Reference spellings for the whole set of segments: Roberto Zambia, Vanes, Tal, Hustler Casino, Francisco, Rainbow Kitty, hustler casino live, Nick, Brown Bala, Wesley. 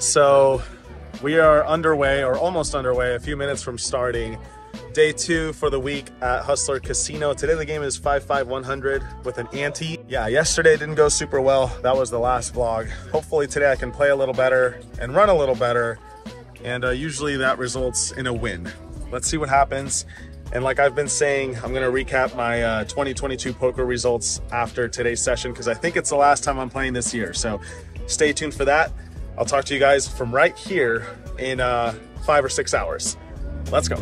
So we are underway, or almost underway, a few minutes from starting. Day two for the week at Hustler Casino. Today the game is 5-5-100 with an ante. Yeah, yesterday didn't go super well. That was the last vlog. Hopefully today I can play a little better and run a little better. And usually that results in a win. Let's see what happens. And like I've been saying, I'm gonna recap my 2022 poker results after today's session, because I think it's the last time I'm playing this year. So stay tuned for that. I'll talk to you guys from right here in 5 or 6 hours. Let's go.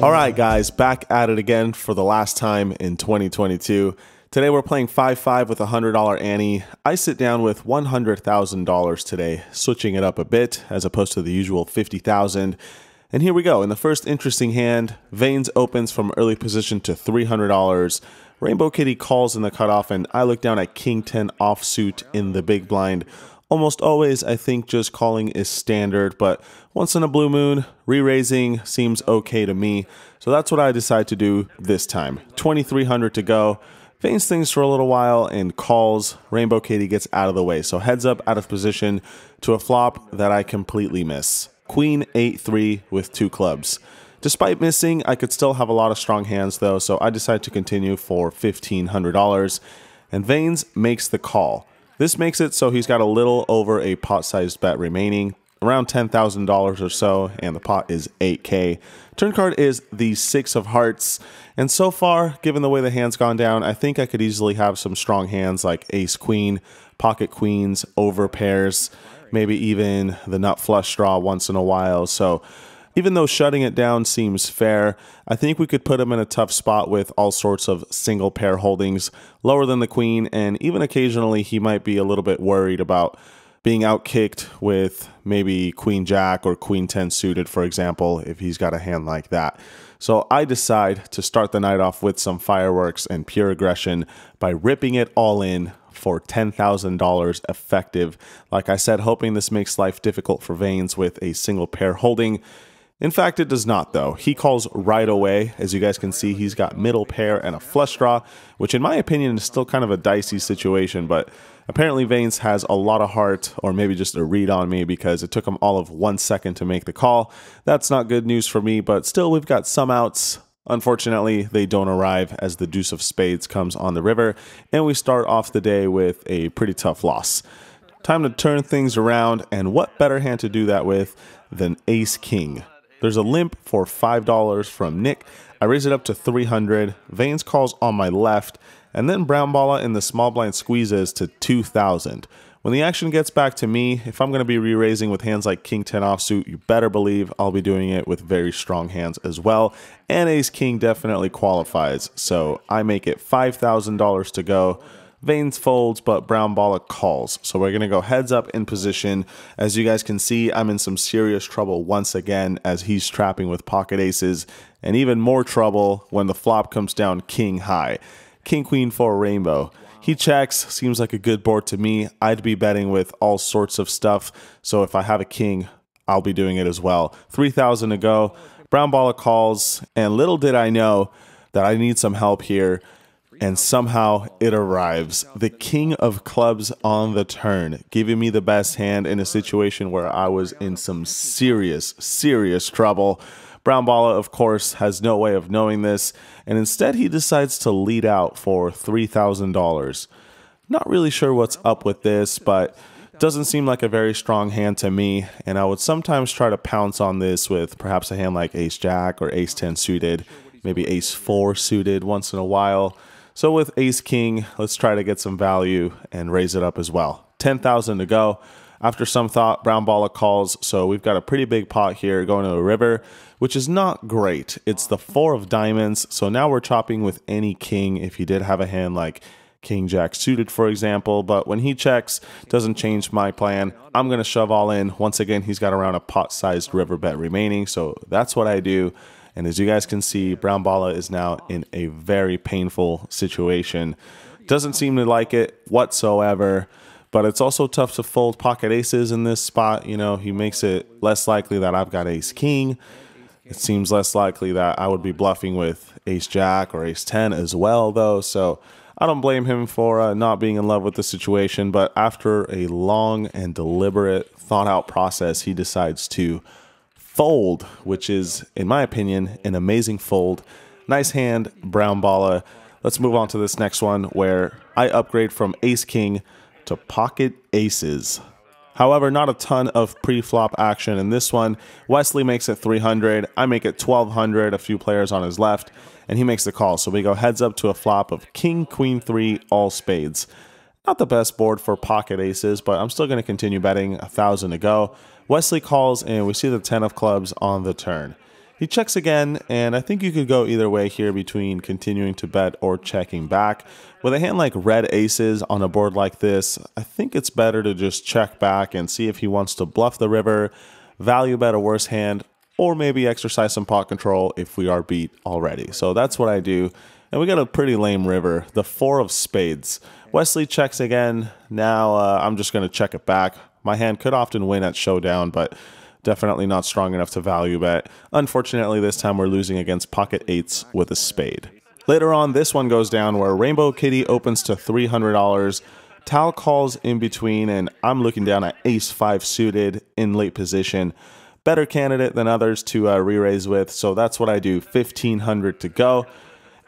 All right, guys, back at it again for the last time in 2022. Today we're playing 5-5 with a $100 ante. I sit down with $100,000 today, switching it up a bit as opposed to the usual $50,000. And here we go. In the first interesting hand, Vanes opens from early position to $300. Rainbow Kitty calls in the cutoff, and I look down at King 10 offsuit in the big blind. Almost always, I think just calling is standard, but once in a blue moon, re-raising seems okay to me. So that's what I decide to do this time. 2,300 to go. Vanes thinks for a little while and calls. Rainbow Kitty gets out of the way. So heads up out of position to a flop that I completely miss. Queen 8-3 with two clubs. Despite missing, I could still have a lot of strong hands though, so I decide to continue for $1,500. And Vanes makes the call. This makes it so he's got a little over a pot-sized bet remaining, around $10,000 or so, and the pot is 8K. Turn card is the 6 of hearts, and so far, given the way the hand's gone down, I think I could easily have some strong hands like ace-queen, pocket queens, over pairs, maybe even the nut flush draw once in a while, so even though shutting it down seems fair, I think we could put him in a tough spot with all sorts of single pair holdings lower than the queen, and even occasionally he might be a little bit worried about being outkicked with maybe queen jack or queen 10 suited, for example, if he's got a hand like that. So I decide to start the night off with some fireworks and pure aggression by ripping it all in for $10,000 effective. Like I said, hoping this makes life difficult for Vanes with a single pair holding. In fact, it does not though. He calls right away. As you guys can see, he's got middle pair and a flush draw, which in my opinion is still kind of a dicey situation, but apparently Vanes has a lot of heart, or maybe just a read on me, because it took him all of 1 second to make the call. That's not good news for me, but still we've got some outs. Unfortunately, they don't arrive as the deuce of spades comes on the river, and we start off the day with a pretty tough loss. Time to turn things around, and what better hand to do that with than ace king. There's a limp for $5 from Nick. I raise it up to 300. Vanes calls on my left, and then Brown Bala in the small blind squeezes to 2,000. When the action gets back to me, if I'm going to be re-raising with hands like King 10 offsuit, you better believe I'll be doing it with very strong hands as well. And Ace King definitely qualifies, so I make it $5,000 to go. Vanes folds, but Brown Bala calls. So we're going to go heads up in position. As you guys can see, I'm in some serious trouble once again as he's trapping with pocket aces, and even more trouble when the flop comes down king high. King Queen for Rainbow. He checks, seems like a good board to me. I'd be betting with all sorts of stuff, so if I have a king, I'll be doing it as well. 3,000 to go. Brown Bala calls, and little did I know that I need some help here. And somehow it arrives. The king of clubs on the turn, giving me the best hand in a situation where I was in some serious trouble. Brown Bala, of course, has no way of knowing this, and instead he decides to lead out for $3,000. Not really sure what's up with this, but doesn't seem like a very strong hand to me, and I would sometimes try to pounce on this with perhaps a hand like ace jack or ace 10 suited, maybe ace 4 suited once in a while. So with ace king, let's try to get some value and raise it up as well. 10,000 to go. After some thought, Brown Bala calls, so we've got a pretty big pot here going to the river, which is not great. It's the 4 of diamonds, so now we're chopping with any king if he did have a hand like king jack suited, for example, but when he checks, doesn't change my plan. I'm going to shove all in. Once again, he's got around a pot-sized river bet remaining, so that's what I do. And as you guys can see, Brown Bala is now in a very painful situation. Doesn't seem to like it whatsoever. But it's also tough to fold pocket aces in this spot. You know, he makes it less likely that I've got ace king. It seems less likely that I would be bluffing with ace jack or ace 10 as well, though. So I don't blame him for not being in love with the situation. But after a long and deliberate thought out process, he decides to fold, which is, in my opinion, an amazing fold. Nice hand, Brown Bala. Let's move on to this next one where I upgrade from ace king to pocket aces. However, not a ton of pre-flop action in this one. Wesley makes it 300. I make it 1200, a few players on his left, and he makes the call. So we go heads up to a flop of king, queen, three, all spades. Not the best board for pocket aces, but I'm still going to continue betting. 1,000 to go. Wesley calls, and we see the 10 of clubs on the turn. He checks again, and I think you could go either way here between continuing to bet or checking back. With a hand like red aces on a board like this, I think it's better to just check back and see if he wants to bluff the river, value bet a worse hand, or maybe exercise some pot control if we are beat already. So that's what I do, and we got a pretty lame river, the four of spades. Wesley checks again. Now I'm just going to check it back. My hand could often win at showdown, but definitely not strong enough to value bet. Unfortunately, this time we're losing against pocket eights with a spade. Later on, this one goes down where Rainbow Kitty opens to $300. Tal calls in between, and I'm looking down at ace five suited in late position. Better candidate than others to re-raise with, so that's what I do. 1,500 to go.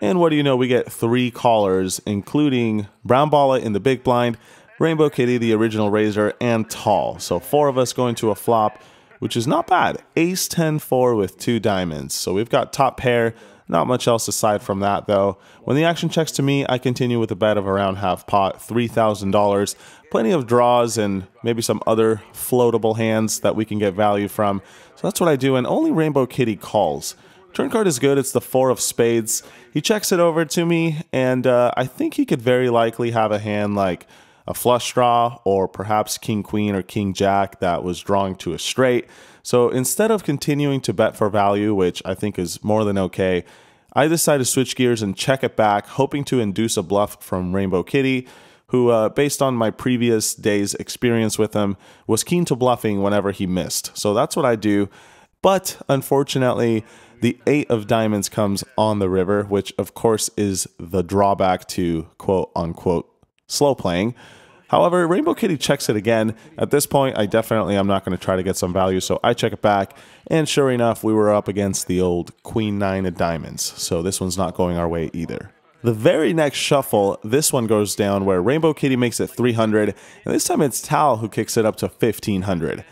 And what do you know? We get three callers, including Brown Bala in the big blind, Rainbow Kitty, the original raiser, and Tal. So four of us going to a flop, which is not bad. Ace 10-4 with two diamonds. So we've got top pair. Not much else aside from that, though. When the action checks to me, I continue with a bet of around half pot, $3,000. Plenty of draws and maybe some other floatable hands that we can get value from. So that's what I do, and only Rainbow Kitty calls. Turn card is good. It's the four of spades. He checks it over to me, and I think he could very likely have a hand like a flush draw, or perhaps king queen or king jack that was drawing to a straight. So instead of continuing to bet for value, which I think is more than okay, I decide to switch gears and check it back, hoping to induce a bluff from Rainbow Kitty, who, based on my previous day's experience with him, was keen to bluffing whenever he missed. So that's what I do. But unfortunately, the eight of diamonds comes on the river, which of course is the drawback to quote unquote slow playing. However, Rainbow Kitty checks it again. At this point, I definitely am not going to try to get some value, so I check it back. And sure enough, we were up against the old queen nine of diamonds. So this one's not going our way either. The very next shuffle, this one goes down where Rainbow Kitty makes it 300. And this time it's Tal who kicks it up to 1,500.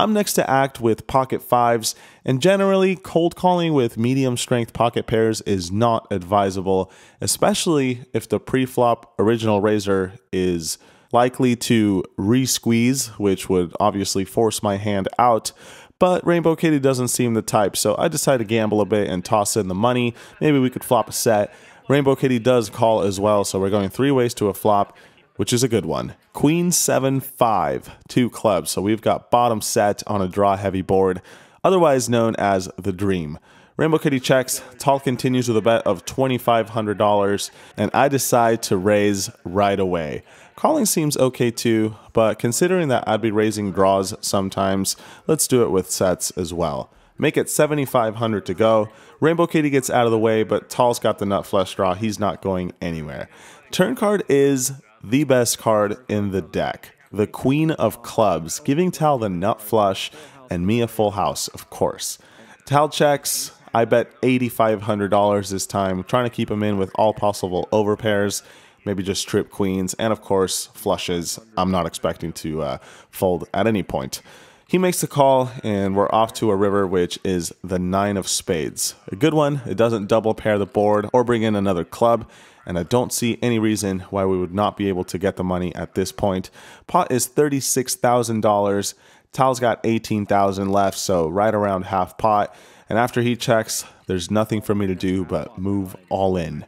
I'm next to act with pocket fives, and generally cold calling with medium strength pocket pairs is not advisable, especially if the pre-flop original raiser is likely to re-squeeze, which would obviously force my hand out. But Rainbow Kitty doesn't seem the type, so I decide to gamble a bit and toss in the money. Maybe we could flop a set. Rainbow Kitty does call as well, so we're going three ways to a flop, which is a good one. Queen 7-5, two clubs. So we've got bottom set on a draw heavy board, otherwise known as the dream. Rainbow Kitty checks. Tal continues with a bet of $2,500, and I decide to raise right away. Calling seems okay too, but considering that I'd be raising draws sometimes, let's do it with sets as well. Make it 7,500 to go. Rainbow Kitty gets out of the way, but Tal's got the nut flush draw. He's not going anywhere. Turn card is the best card in the deck, the queen of clubs, giving Tal the nut flush and me a full house, of course. Tal checks. I bet $8,500 this time, trying to keep him in with all possible overpairs, maybe just trip queens, and of course, flushes. I'm not expecting to fold at any point. He makes the call, and we're off to a river, which is the nine of spades. A good one. It doesn't double pair the board or bring in another club, and I don't see any reason why we would not be able to get the money at this point. Pot is $36,000. Tal's got $18,000 left, so right around half pot. And after he checks, there's nothing for me to do but move all in.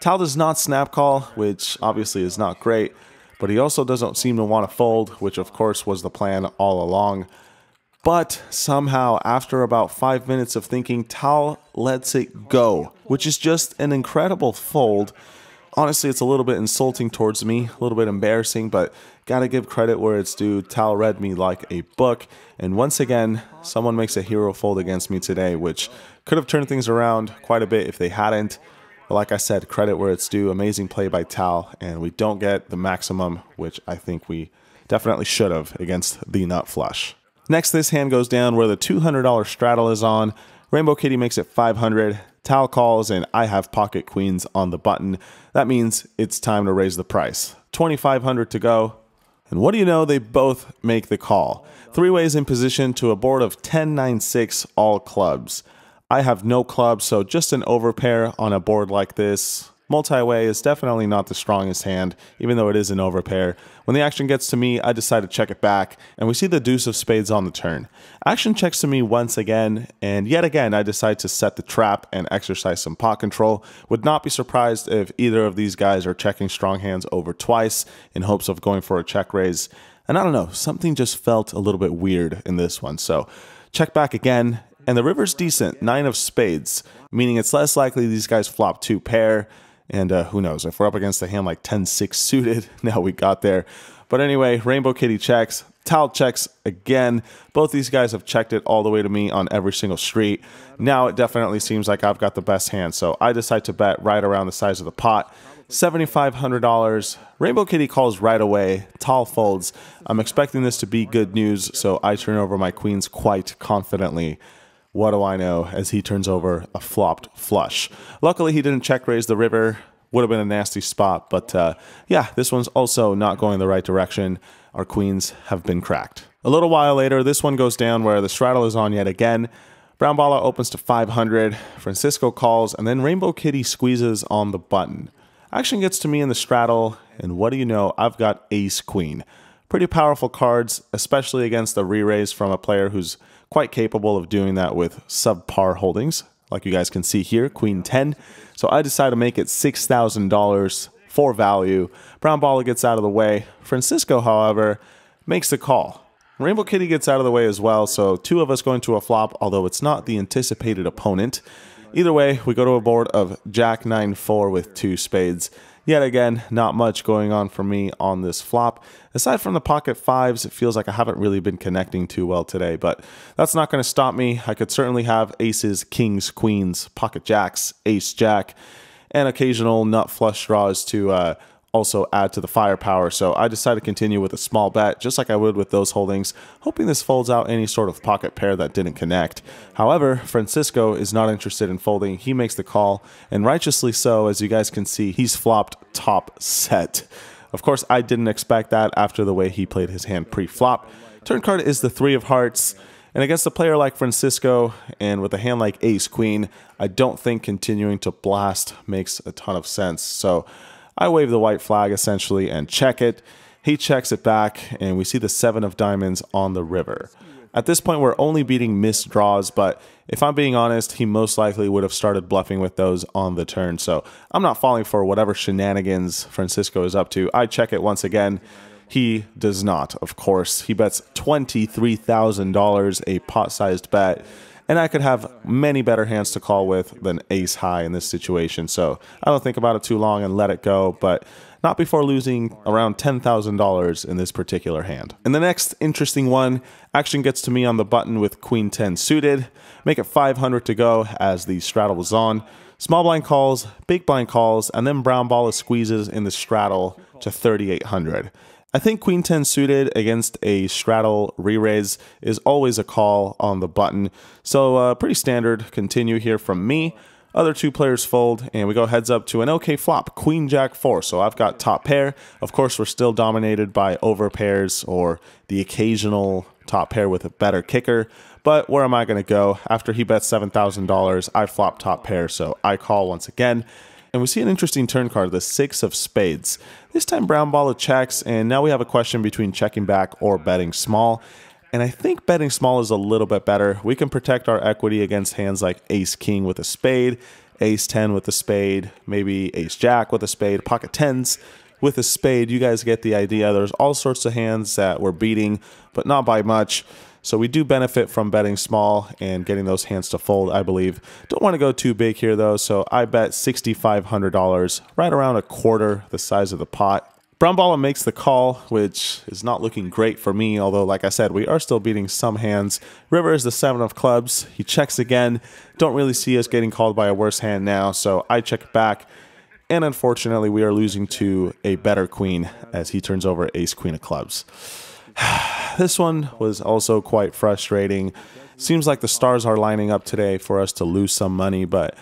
Tal does not snap call, which obviously is not great, but he also doesn't seem to want to fold, which of course was the plan all along. But somehow, after about 5 minutes of thinking, Tal lets it go, which is just an incredible fold. Honestly, it's a little bit insulting towards me, a little bit embarrassing, but gotta give credit where it's due. Tal read me like a book, and once again, someone makes a hero fold against me today, which could have turned things around quite a bit if they hadn't. But like I said, credit where it's due. Amazing play by Tal, and we don't get the maximum, which I think we definitely should have against the nut flush. Next, this hand goes down where the $200 straddle is on. Rainbow Kitty makes it 500. Tal calls, and I have pocket queens on the button. That means it's time to raise the price. 2,500 to go. And what do you know, they both make the call. Three ways in position to a board of 10, 9, 6, all clubs. I have no clubs, so just an overpair on a board like this. Multi-way is definitely not the strongest hand, even though it is an overpair. When the action gets to me, I decide to check it back, and we see the deuce of spades on the turn. Action checks to me once again, and yet again, I decide to set the trap and exercise some pot control. Would not be surprised if either of these guys are checking strong hands over twice in hopes of going for a check raise. And I don't know, something just felt a little bit weird in this one, so check back again. And the river's decent, 9 of spades, meaning it's less likely these guys flop 2 pair. And who knows, if we're up against a hand like 10-6 suited, now we got there. But anyway, Rainbow Kitty checks, Tal checks again. Both these guys have checked it all the way to me on every single street. Now it definitely seems like I've got the best hand, so I decide to bet right around the size of the pot. $7,500, Rainbow Kitty calls right away, Tal folds. I'm expecting this to be good news, so I turn over my queens quite confidently. What do I know, as he turns over a flopped flush. Luckily, he didn't check raise the river. Would have been a nasty spot, but yeah, this one's also not going the right direction. Our queens have been cracked. A little while later, this one goes down where the straddle is on yet again. Brown Bala opens to 500. Francisco calls, and then Rainbow Kitty squeezes on the button. Action gets to me in the straddle, and what do you know? I've got ace queen. Pretty powerful cards, especially against the re-raise from a player who's quite capable of doing that with subpar holdings, like you guys can see here, queen 10. So I decide to make it $6,000 for value. Brown Bala gets out of the way. Francisco, however, makes the call. Rainbow Kitty gets out of the way as well, so two of us going to a flop, although it's not the anticipated opponent. Either way, we go to a board of jack 9-4 with 2 spades. Yet again, not much going on for me on this flop. Aside from the pocket fives, it feels like I haven't really been connecting too well today, but that's not going to stop me. I could certainly have aces, kings, queens, pocket jacks, ace jack, and occasional nut flush draws to also add to the firepower. So I decided to continue with a small bet, just like I would with those holdings, hoping this folds out any sort of pocket pair that didn't connect. However, Francisco is not interested in folding. He makes the call, and righteously so. As you guys can see, he's flopped top set. Of course, I didn't expect that after the way he played his hand pre-flop. Turn card is the 3 of hearts. And against a player like Francisco, and with a hand like ace queen, I don't think continuing to blast makes a ton of sense. So I wave the white flag essentially and check it. He checks it back, and we see the 7 of diamonds on the river. At this point, we're only beating missed draws, but if I'm being honest, he most likely would have started bluffing with those on the turn. So I'm not falling for whatever shenanigans Francisco is up to. I check it once again. He does not, of course. He bets $23,000, a pot-sized bet. And I could have many better hands to call with than ace high in this situation. So I don't think about it too long and let it go, but not before losing around $10,000 in this particular hand. And the next interesting one, action gets to me on the button with queen 10 suited. Make it 500 to go as the straddle was on. Small blind calls, big blind calls, and then Brown Bala squeezes in the straddle to 3,800. I think queen 10 suited against a straddle re-raise is always a call on the button. So pretty standard continue here from me. Other two players fold, and we go heads up to an okay flop, queen jack 4. So I've got top pair. Of course, we're still dominated by overpairs or the occasional top pair with a better kicker. But where am I going to go? After he bets $7,000, I flop top pair, so I call once again. And we see an interesting turn card, the 6 of spades. This time Brown Bala checks, and now we have a question between checking back or betting small. And I think betting small is a little bit better. We can protect our equity against hands like ace king with a spade, ace 10 with a spade, maybe ace jack with a spade, pocket tens with a spade. You guys get the idea. There's all sorts of hands that we're beating, but not by much. So we do benefit from betting small and getting those hands to fold, I believe. Don't want to go too big here, though, so I bet $6,500, right around a quarter the size of the pot. Brown Bala makes the call, which is not looking great for me, although, like I said, we are still beating some hands. River is the 7 of clubs. He checks again. Don't really see us getting called by a worse hand now, so I check back. And unfortunately, we are losing to a better queen as he turns over ace queen of clubs. This one was also quite frustrating. Seems like the stars are lining up today for us to lose some money, but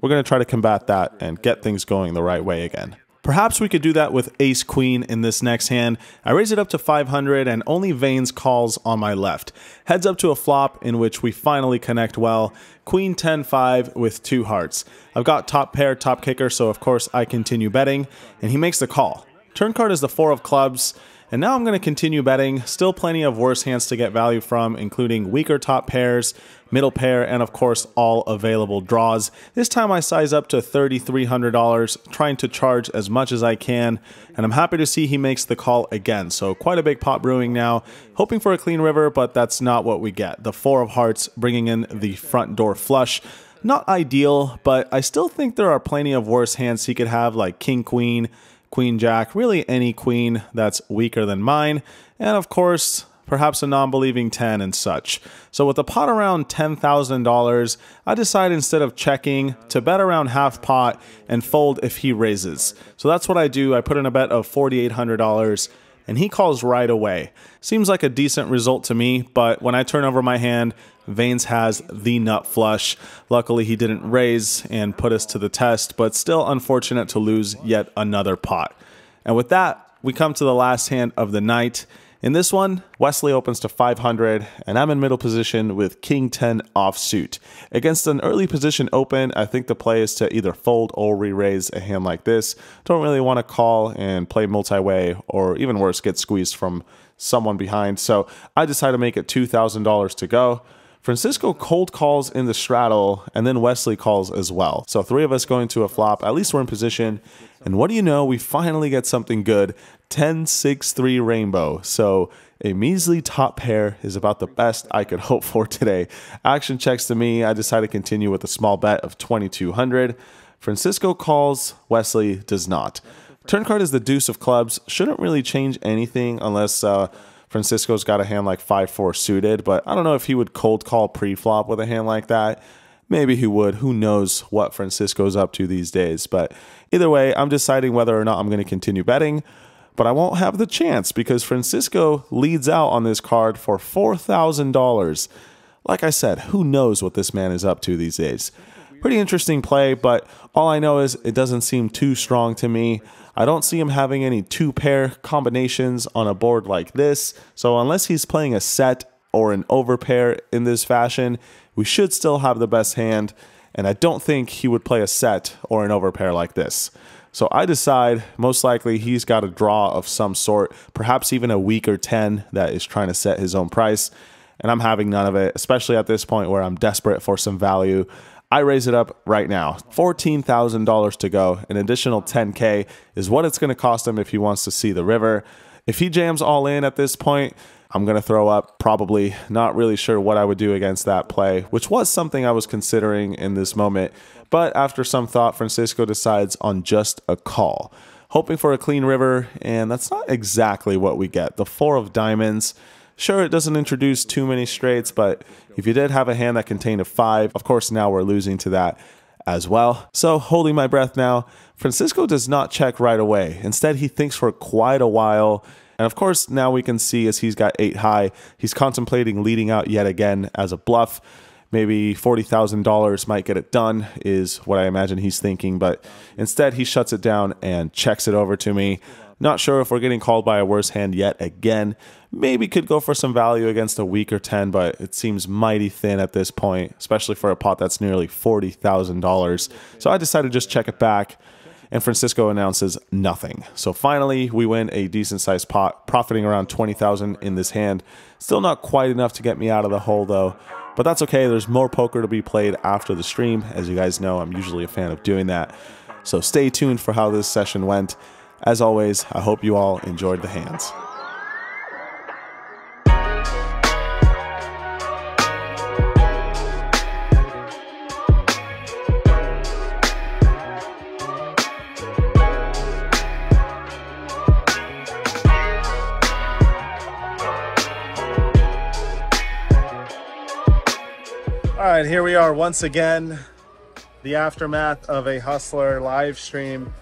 we're going to try to combat that and get things going the right way again. Perhaps we could do that with ace queen in this next hand. I raise it up to 500 and only Vanes calls on my left. Heads up to a flop in which we finally connect well. Queen 10-5 with 2 hearts. I've got top pair, top kicker, so of course I continue betting, and he makes the call. Turn card is the 4 of clubs, and now I'm going to continue betting. Still plenty of worse hands to get value from, including weaker top pairs, middle pair, and of course all available draws. This time I size up to $3,300, trying to charge as much as I can, and I'm happy to see he makes the call again. So quite a big pot brewing now, hoping for a clean river, but that's not what we get. The 4 of hearts bringing in the front door flush. Not ideal, but I still think there are plenty of worse hands he could have, like king, queen, queen jack, really any queen that's weaker than mine, and of course perhaps a non-believing 10 and such. So with the pot around $10,000, I decide instead of checking to bet around half pot and fold if he raises. So that's what I do. I put in a bet of $4,800 and he calls right away. Seems like a decent result to me, but when I turn over my hand, Vanes has the nut flush. Luckily, he didn't raise and put us to the test, but still unfortunate to lose yet another pot. And with that, we come to the last hand of the night. In this one, Wesley opens to 500, and I'm in middle position with king 10 offsuit. Against an early position open, I think the play is to either fold or re-raise a hand like this. Don't really want to call and play multi-way, or even worse, get squeezed from someone behind. So I decide to make it $2,000 to go. Francisco cold calls in the straddle, and then Wesley calls as well. So 3 of us going to a flop. At least we're in position. And what do you know? We finally get something good. 10-6-3 rainbow. So a measly top pair is about the best I could hope for today. Action checks to me. I decide to continue with a small bet of 2,200. Francisco calls. Wesley does not. Turn card is the deuce of clubs. Shouldn't really change anything unless Francisco's got a hand like 5-4 suited, but I don't know if he would cold call pre-flop with a hand like that. Maybe he would. Who knows what Francisco's up to these days. But either way, I'm deciding whether or not I'm going to continue betting, but I won't have the chance because Francisco leads out on this card for $4,000. Like I said, who knows what this man is up to these days. Pretty interesting play, but all I know is it doesn't seem too strong to me. I don't see him having any two-pair combinations on a board like this, so unless he's playing a set or an overpair in this fashion, we should still have the best hand, and I don't think he would play a set or an overpair like this. So I decide most likely he's got a draw of some sort, perhaps even a weaker 10 that is trying to set his own price, and I'm having none of it, especially at this point where I'm desperate for some value. I raise it up right now. $14,000 to go. An additional 10K is what it's going to cost him if he wants to see the river. If he jams all in at this point, I'm going to throw up probably. Not really sure what I would do against that play, which was something I was considering in this moment. But after some thought, Francisco decides on just a call, hoping for a clean river, and that's not exactly what we get. The 4 of diamonds. Sure, it doesn't introduce too many straights, but if you did have a hand that contained a 5, of course now we're losing to that as well. So holding my breath now, Francisco does not check right away. Instead, he thinks for quite a while. And of course, now we can see as he's got 8 high, he's contemplating leading out yet again as a bluff. Maybe $40,000 might get it done is what I imagine he's thinking, but instead he shuts it down and checks it over to me. Not sure if we're getting called by a worse hand yet again. Maybe could go for some value against a weaker 10, but it seems mighty thin at this point, especially for a pot that's nearly $40,000. So I decided to just check it back, and Francisco announces nothing. So finally, we win a decent-sized pot, profiting around $20,000 in this hand. Still not quite enough to get me out of the hole, though. But that's okay, there's more poker to be played after the stream. As you guys know, I'm usually a fan of doing that. So stay tuned for how this session went. As always, I hope you all enjoyed the hands. All right, here we are once again. The aftermath of a Hustler live stream.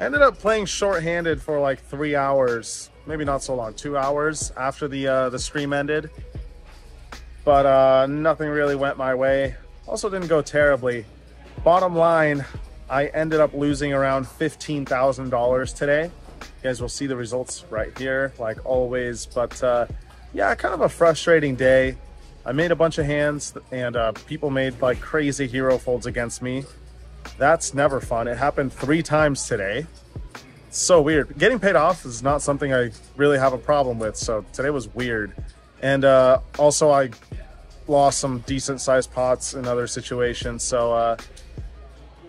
Ended up playing shorthanded for like 3 hours, maybe not so long, 2 hours after the stream ended. But nothing really went my way. Also didn't go terribly. Bottom line, I ended up losing around $15,000 today. You guys will see the results right here, like always. But yeah, kind of a frustrating day. I made a bunch of hands and people made like crazy hero folds against me. That's never fun. It happened 3 times today. It's so weird. Getting paid off is not something I really have a problem with. So today was weird. And also I lost some decent sized pots in other situations. So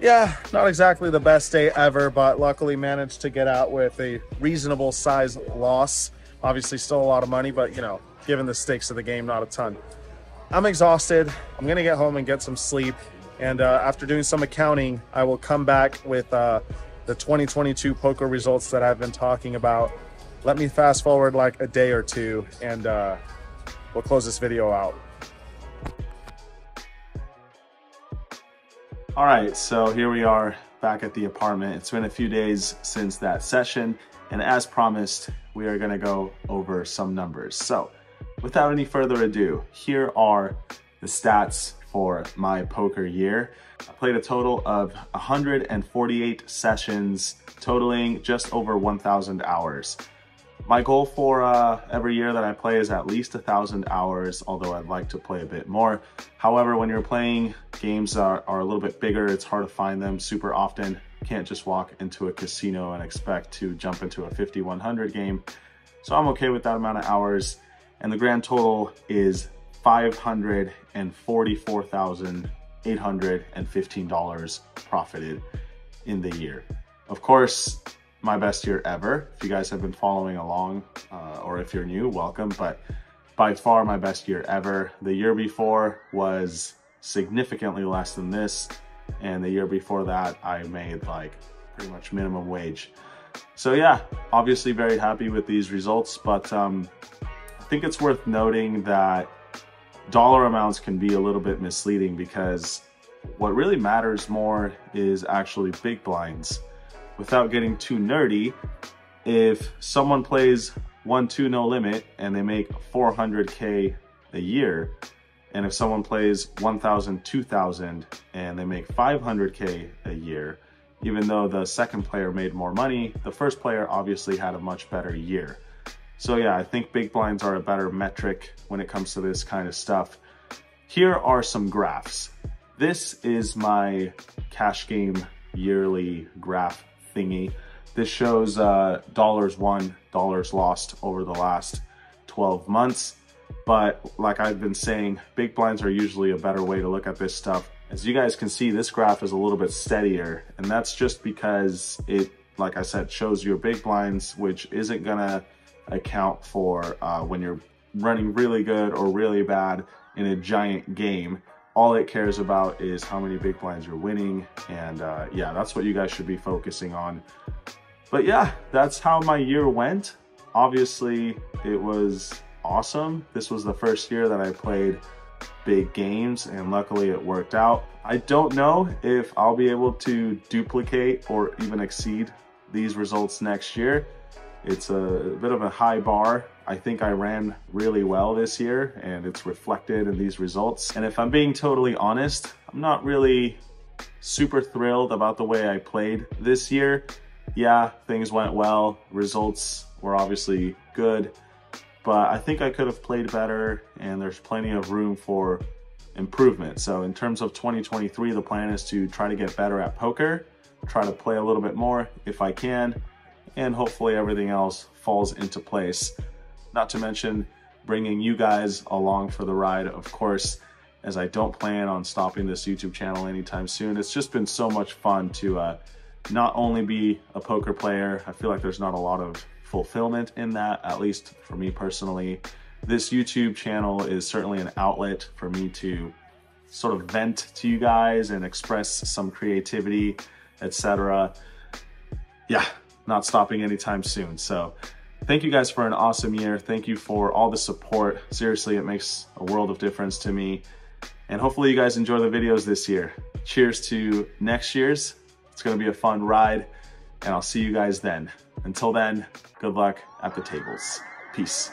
yeah, not exactly the best day ever, but luckily managed to get out with a reasonable size loss. Obviously still a lot of money, but you know, given the stakes of the game, not a ton. I'm exhausted. I'm gonna get home and get some sleep. And after doing some accounting, I will come back with the 2022 poker results that I've been talking about. Let me fast forward like a day or two and we'll close this video out. All right, so here we are back at the apartment. It's been a few days since that session. And as promised, we are gonna go over some numbers. So without any further ado, here are the stats for my poker year. I played a total of 148 sessions, totaling just over 1,000 hours. My goal for every year that I play is at least 1,000 hours, although I'd like to play a bit more. However, when you're playing games that are a little bit bigger, it's hard to find them super often. You can't just walk into a casino and expect to jump into a 50-100 game. So I'm okay with that amount of hours. And the grand total is $544,815 profited in the year. Of course, my best year ever. If you guys have been following along, or if you're new, welcome, but by far my best year ever. The year before was significantly less than this, and the year before that I made like pretty much minimum wage. So yeah, obviously very happy with these results, but I think it's worth noting that dollar amounts can be a little bit misleading, because what really matters more is actually big blinds. Without getting too nerdy, if someone plays 1-2 no limit and they make 400K a year, and if someone plays 1,000, 2,000 and they make 500K a year, even though the second player made more money, the first player obviously had a much better year. So yeah, I think big blinds are a better metric when it comes to this kind of stuff. Here are some graphs. This is my cash game yearly graph thingy. This shows dollars won, dollars lost over the last 12 months. But like I've been saying, big blinds are usually a better way to look at this stuff. As you guys can see, this graph is a little bit steadier, and that's just because it, like I said, shows your big blinds, which isn't gonna account for when you're running really good or really bad in a giant game. All it cares about is how many big blinds you're winning. And yeah, that's what you guys should be focusing on. But yeah, that's how my year went. Obviously, it was awesome. This was the first year that I played big games, and luckily it worked out. I don't know if I'll be able to duplicate or even exceed these results next year. It's a bit of a high bar. I think I ran really well this year, and it's reflected in these results. And if I'm being totally honest, I'm not really super thrilled about the way I played this year. Yeah, things went well. Results were obviously good, but I think I could have played better, and there's plenty of room for improvement. So in terms of 2023, the plan is to try to get better at poker, try to play a little bit more if I can, and hopefully everything else falls into place. Not to mention bringing you guys along for the ride, of course, as I don't plan on stopping this YouTube channel anytime soon. It's just been so much fun to not only be a poker player, I feel like there's not a lot of fulfillment in that, at least for me personally. This YouTube channel is certainly an outlet for me to sort of vent to you guys and express some creativity, etc. Yeah, not stopping anytime soon. So thank you guys for an awesome year. Thank you for all the support. Seriously, it makes a world of difference to me. And hopefully you guys enjoy the videos this year. Cheers to next year's. It's gonna be a fun ride, and I'll see you guys then. Until then, good luck at the tables. Peace.